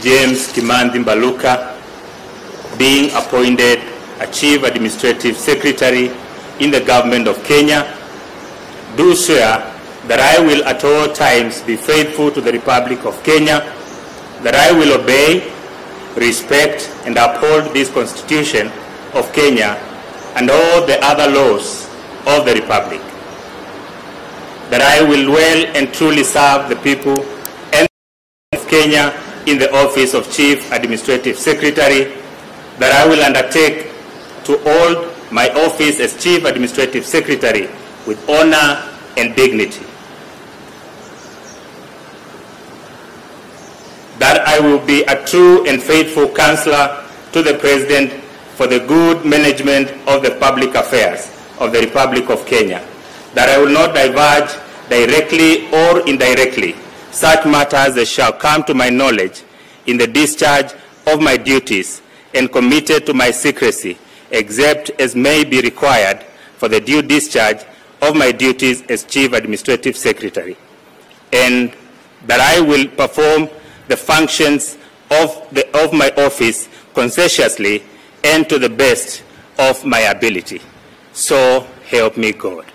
James Kimanzi Mbaluka, being appointed Chief Administrative Secretary in the Government of Kenya, do swear that I will at all times be faithful to the Republic of Kenya, that I will obey, respect, and uphold this Constitution of Kenya and all the other laws of the Republic, that I will well and truly serve the people and of Kenya in the office of Chief Administrative Secretary, that I will undertake to hold my office as Chief Administrative Secretary with honor and dignity, that I will be a true and faithful counselor to the President for the good management of the public affairs of the Republic of Kenya, that I will not divulge directly or indirectly such matters as shall come to my knowledge in the discharge of my duties, and committed to my secrecy except as may be required for the due discharge of my duties as Chief Administrative Secretary, and that I will perform the functions of my office conscientiously and to the best of my ability. So help me God.